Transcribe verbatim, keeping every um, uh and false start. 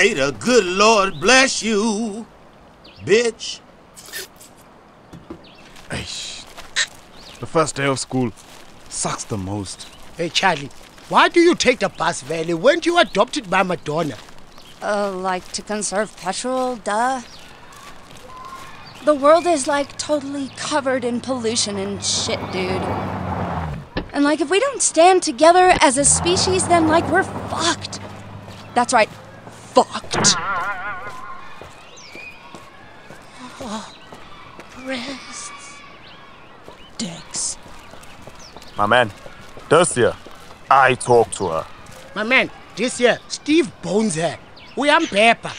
Terminator, good Lord bless you, bitch. Hey, the first day of school sucks the most. Hey, Charlie, why do you take the bus valley? Weren't you adopted by Madonna? Uh, like to conserve petrol, duh. The world is like totally covered in pollution and shit, dude. And like if we don't stand together as a species, then like we're fucked. That's right, fucked. Oh, breasts. Dicks. My man, this year, I talked to her. My man, this year, Steve Bones here. We am Pepper.